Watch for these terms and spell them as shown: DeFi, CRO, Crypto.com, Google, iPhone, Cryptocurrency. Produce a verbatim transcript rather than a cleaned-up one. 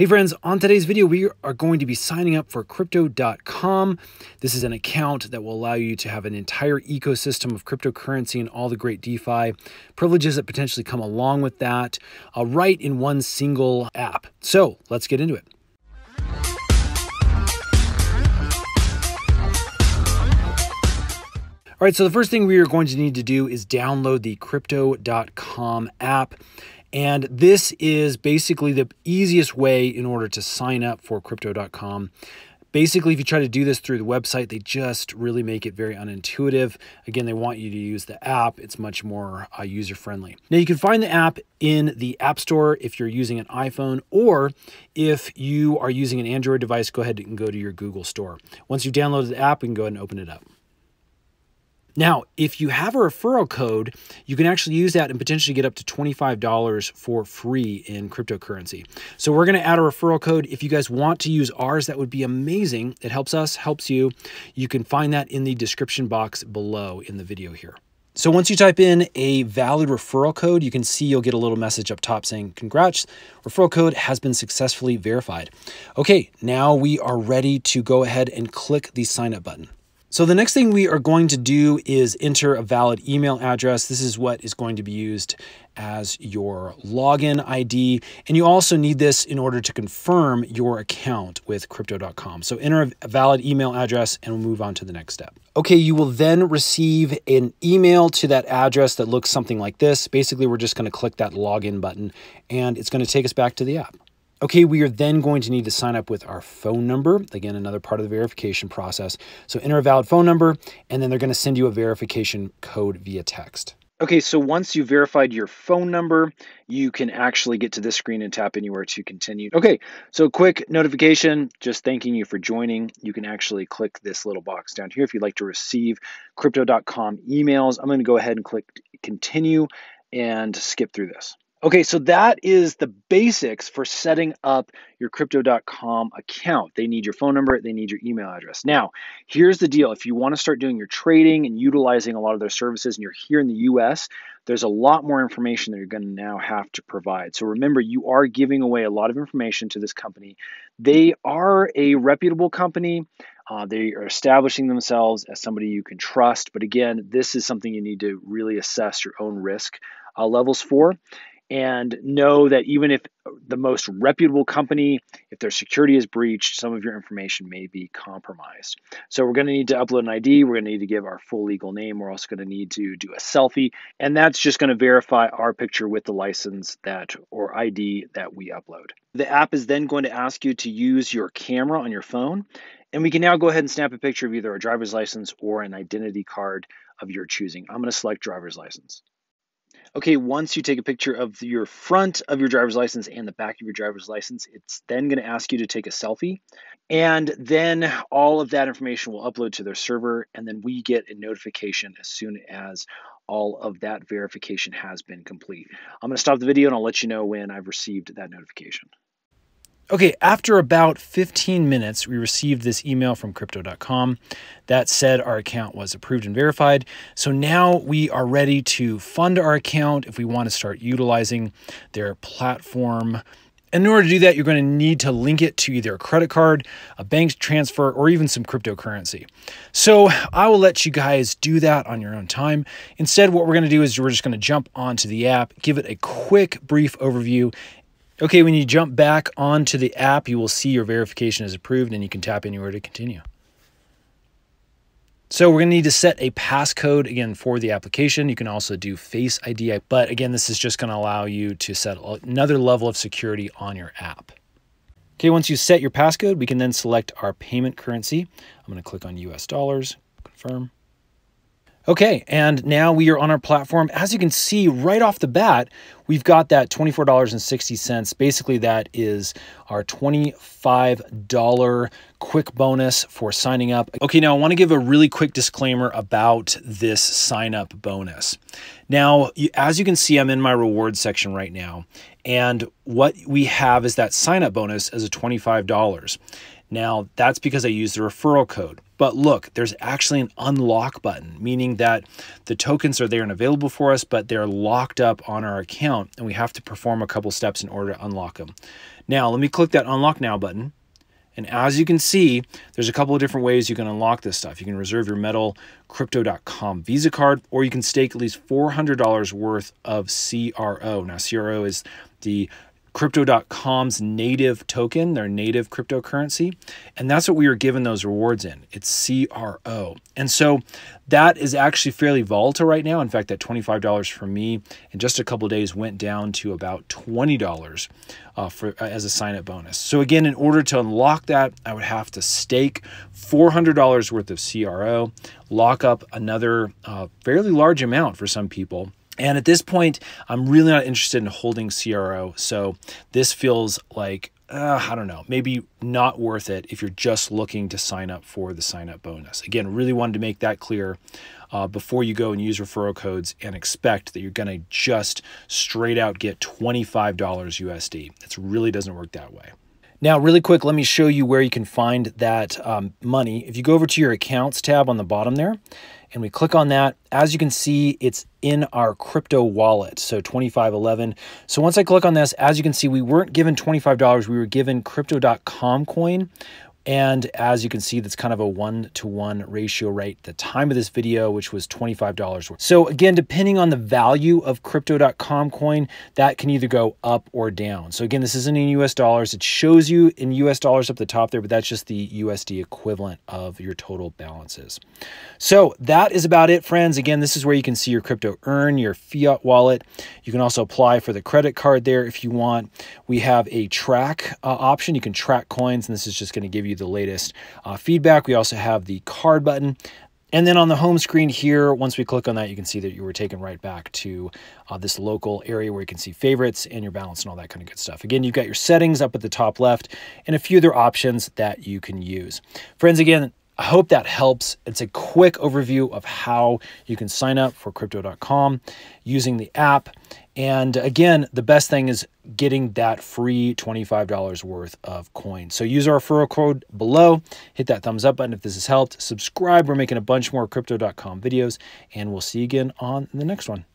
Hey friends, on today's video, we are going to be signing up for crypto dot com. This is an account that will allow you to have an entire ecosystem of cryptocurrency and all the great DeFi privileges that potentially come along with that, uh, right in one single app. So let's get into it. All right, so the first thing we are going to need to do is download the crypto dot com app. And this is basically the easiest way in order to sign up for crypto dot com. Basically, if you try to do this through the website, they just really make it very unintuitive. Again, they want you to use the app. It's much more uh, user-friendly. Now, you can find the app in the App Store if you're using an iPhone, or if you are using an Android device, go ahead and go to your Google Store. Once you've downloaded the app, we can go ahead and open it up. Now, if you have a referral code, you can actually use that and potentially get up to twenty-five dollars for free in cryptocurrency. So we're going to add a referral code. If you guys want to use ours, that would be amazing. It helps us, helps you. You can find that in the description box below in the video here. So once you type in a valid referral code, you can see you'll get a little message up top saying, congrats, referral code has been successfully verified. Okay, now we are ready to go ahead and click the sign up button. So the next thing we are going to do is enter a valid email address. This is what is going to be used as your login I D. And you also need this in order to confirm your account with crypto dot com. So enter a valid email address and we'll move on to the next step. Okay, you will then receive an email to that address that looks something like this. Basically, we're just gonna click that login button and it's gonna take us back to the app. Okay, we are then going to need to sign up with our phone number. Again, another part of the verification process. So enter a valid phone number, and then they're gonna send you a verification code via text. Okay, so once you've verified your phone number, you can actually get to this screen and tap anywhere to continue. Okay, so quick notification, just thanking you for joining. You can actually click this little box down here if you'd like to receive crypto dot com emails. I'm gonna go ahead and click continue and skip through this. Okay, so that is the basics for setting up your crypto dot com account. They need your phone number, they need your email address. Now, here's the deal. If you want to start doing your trading and utilizing a lot of their services and you're here in the U S, there's a lot more information that you're going to now have to provide. So remember, you are giving away a lot of information to this company. They are a reputable company. Uh, they are establishing themselves as somebody you can trust. But again, this is something you need to really assess your own risk uh, levels for. And know that even if the most reputable company, if their security is breached, some of your information may be compromised. So we're gonna need to upload an I D, we're gonna need to give our full legal name, we're also gonna need to do a selfie, and that's just gonna verify our picture with the license that or I D that we upload. The app is then going to ask you to use your camera on your phone, and we can now go ahead and snap a picture of either a driver's license or an identity card of your choosing. I'm gonna select driver's license. Okay, once you take a picture of your front of your driver's license and the back of your driver's license, it's then going to ask you to take a selfie. And then all of that information will upload to their server, and then we get a notification as soon as all of that verification has been complete. I'm going to stop the video and I'll let you know when I've received that notification. Okay, after about fifteen minutes, we received this email from crypto dot com that said our account was approved and verified. So now we are ready to fund our account if we want to start utilizing their platform. And in order to do that, you're going to need to link it to either a credit card, a bank transfer, or even some cryptocurrency. So I will let you guys do that on your own time. Instead, what we're going to do is we're just going to jump onto the app, give it a quick, brief overview. Okay, when you jump back onto the app, you will see your verification is approved and you can tap anywhere to continue. So we're gonna need to set a passcode again for the application. You can also do Face I D, but again, this is just gonna allow you to set another level of security on your app. Okay, once you set your passcode, we can then select our payment currency. I'm gonna click on U S dollars, confirm. Okay, and now we are on our platform. As you can see right off the bat, we've got that twenty-four dollars and sixty cents. Basically, that is our twenty-five dollar quick bonus for signing up. Okay, now I want to give a really quick disclaimer about this sign up bonus. Now, as you can see, I'm in my rewards section right now, and what we have is that sign up bonus as a twenty-five dollars. Now, that's because I use the referral code. But look, there's actually an unlock button, meaning that the tokens are there and available for us, but they're locked up on our account, and we have to perform a couple steps in order to unlock them. Now, let me click that Unlock Now button. And as you can see, there's a couple of different ways you can unlock this stuff. You can reserve your metal Crypto dot com Visa card, or you can stake at least four hundred dollars worth of C R O. Now, C R O is the Crypto dot com's native token, their native cryptocurrency. And that's what we were given those rewards in. It's C R O. And so that is actually fairly volatile right now. In fact, that twenty-five dollars for me in just a couple of days went down to about twenty dollars uh, for, uh, as a sign-up bonus. So again, in order to unlock that, I would have to stake four hundred dollars worth of C R O, lock up another uh, fairly large amount for some people. And at this point, I'm really not interested in holding C R O. So this feels like, uh, I don't know, maybe not worth it if you're just looking to sign up for the sign up bonus. Again, really wanted to make that clear uh, before you go and use referral codes and expect that you're going to just straight out get twenty-five dollars U S D. It really doesn't work that way. Now, really quick, let me show you where you can find that um, money. If you go over to your accounts tab on the bottom there, and we click on that, as you can see, it's in our crypto wallet, so twenty-five eleven. So once I click on this, as you can see, we weren't given twenty-five dollars, we were given Crypto dot com coin. And as you can see, that's kind of a one-to-one ratio right at the time of this video, which was twenty-five dollars. So again, depending on the value of Crypto dot com coin, that can either go up or down. So again, this isn't in U S dollars. It shows you in U S dollars up the top there, but that's just the U S D equivalent of your total balances. So that is about it, friends. Again, this is where you can see your crypto earn, your fiat wallet. You can also apply for the credit card there if you want. We have a track uh, option. You can track coins, and this is just going to give you the latest uh, feedback. We also have the card button. And then on the home screen here, once we click on that, you can see that you were taken right back to uh, this local area where you can see favorites and your balance and all that kind of good stuff. Again, you've got your settings up at the top left and a few other options that you can use. Friends, again, I hope that helps. It's a quick overview of how you can sign up for Crypto dot com using the app. And again, the best thing is getting that free twenty-five dollars worth of coin. So use our referral code below, hit that thumbs up button if this has helped, subscribe. We're making a bunch more Crypto dot com videos, and we'll see you again on the next one.